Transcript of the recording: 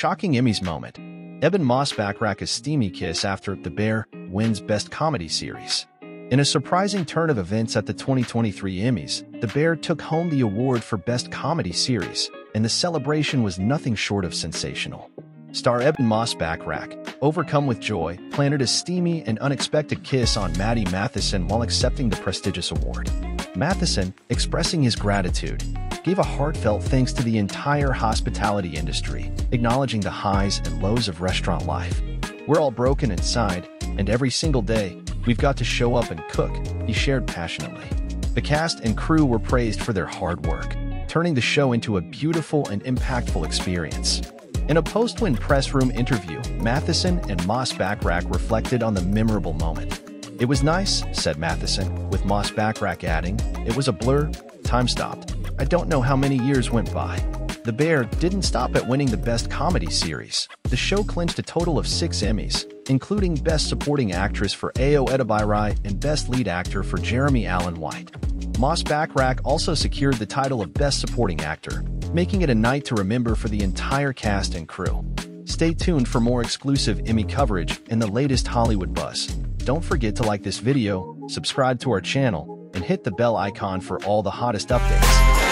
Shocking Emmys moment. Ebon Moss-Bachrach is steamy kiss after The Bear wins Best Comedy Series. In a surprising turn of events at the 2023 Emmys, The Bear took home the award for Best Comedy Series, and the celebration was nothing short of sensational. Star Ebon Moss-Bachrach, overcome with joy, planted a steamy and unexpected kiss on Matty Matheson while accepting the prestigious award. Matheson, expressing his gratitude, gave a heartfelt thanks to the entire hospitality industry, acknowledging the highs and lows of restaurant life. "We're all broken inside, and every single day, we've got to show up and cook," he shared passionately. The cast and crew were praised for their hard work, turning the show into a beautiful and impactful experience. In a post-win press room interview, Matheson and Moss-Bachrach reflected on the memorable moment. "It was nice," said Matheson, with Moss-Bachrach adding, "It was a blur, time stopped. I don't know how many years went by." The Bear didn't stop at winning the Best Comedy Series. The show clinched a total of 6 Emmys, including Best Supporting Actress for Ayo Edebiri and Best Lead Actor for Jeremy Allen White. Moss-Bachrach also secured the title of Best Supporting Actor, making it a night to remember for the entire cast and crew. Stay tuned for more exclusive Emmy coverage and the latest Hollywood buzz. Don't forget to like this video, subscribe to our channel, and hit the bell icon for all the hottest updates.